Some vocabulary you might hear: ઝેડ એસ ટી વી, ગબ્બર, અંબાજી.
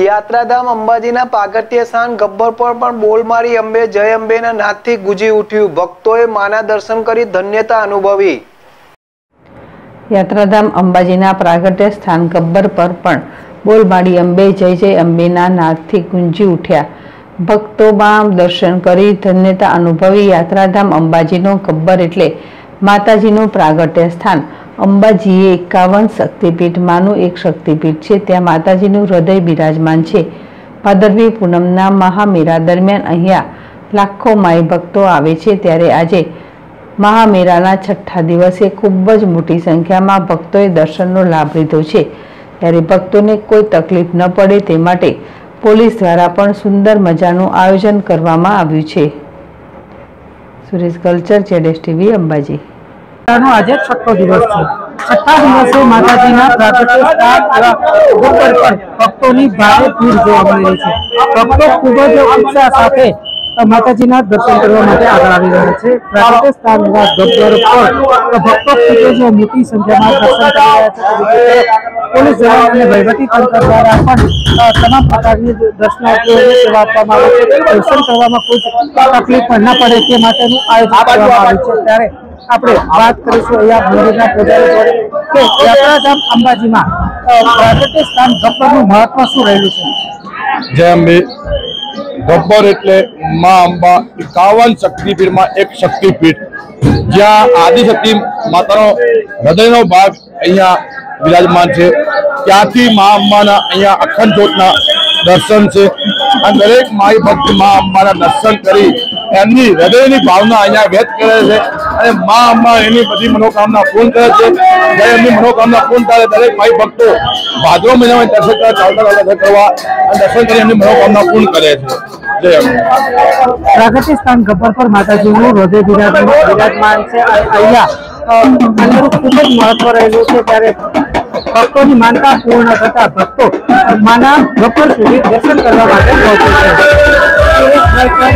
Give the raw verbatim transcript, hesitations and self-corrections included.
યાત્રાધામ અંબાજીના પાગટ્ય સ્થાન ગબ્બર પર પણ બોલ મારી અંબે જય અંબેના નાદથી ગુજી ઉઠ્યું. ભક્તોએ માના દર્શન કરી ધન્યતા અનુભવી. યાત્રાધામ અંબાજીના પ્રાગટ્ય સ્થાન ગબ્બર પર પણ બોલ મારી અંબે જય જય અંબેના નાદથી ગુંજી ઉઠ્યા. ભક્તોમાં દર્શન કરી ધન્યતા અનુભવી. યાત્રાધામ અંબાજીનો ગબ્બર એટલે માતાજીનું પ્રાગટ્ય સ્થાન. અંબાજી એકાવન શક્તિપીઠમાંનું એક શક્તિપીઠ છે. ત્યાં માતાજીનું હૃદય બિરાજમાન છે. ભાદરવી પૂનમના મહામેળા દરમિયાન અહીંયા લાખો માઈ ભક્તો આવે છે. ત્યારે આજે મહામેળાના છઠ્ઠા દિવસે ખૂબ જ મોટી સંખ્યામાં ભક્તોએ દર્શનનો લાભ લીધો છે. ત્યારે ભક્તોને કોઈ તકલીફ ન પડે તે માટે પોલીસ દ્વારા પણ સુંદર મજાનું આયોજન કરવામાં આવ્યું છે. Suresh culture, ઝેડ એસ ટી વી અંબાજી. आज छठो दिवस है. छठा दिवसे माता भक्तों की भारी भीड़ जोवा मळी रही है. भक्तों खूब उत्साह साथ माता दर्शन करने आगे आ रहा है. प्रागट्य स्थान गब्बर पर भक्तों खूब मोटी संख्या में दर्शन कर पुलिस जवान ने वहीवटी तंत्र द्वारा तमाम प्रकार की दर्शनार्थी सेवा आपवामां आवे छे. दर्शन करवामां कोई तकलीफ न पड़े ते माटेनुं आयोजन करवामां आव्युं छे. त्यारे आपणे वात करीशुं अहींया मंदिરના પૂજારી જોડે કે યાત્રાધામ અંબાજીમાં પ્રાગટ્ય સ્થાન ગબ્બરનું મહત્વ શું રહેલું છે. જય અંબે. ગબ્બર એટલે માં અંબા એકાવન શક્તિપીઠમાં એક શક્તિપીઠ, જ્યાં આદિશક્તિ માતાનો હૃદયનો ભાગ અહીંયા विराजमान है. त्याथी मां अंबाना अहींया अखंड ज्योतना दर्शन से दरेक माई भक्त मां अंबाना दर्शन करी एमनी हृदयनी भावना अहींया व्यक्त करे छे अने मां अंबा एनी बधी मनोकामना पूर्ण करे छे. जय एमनी मनोकामना पूर्ण थाय दरेक माई भक्तो भाद्रव महीनामां दर्शन करवा चावता दर्शन करवा अने दर्शन करी एमनी मनोकामना पूर्ण करे छे. जय अंबा. प्रागट्य स्थान गब्बर पर माताजीनुं हृदय विराजमान छे. अहींया अनेरुं खूब ज महत्व रहेलुं छे. त्यारे भक्तों की मानता पूर्ण करता भक्तों माना गब्बर सुधी दर्शन करवा माटे पहुंचे छे.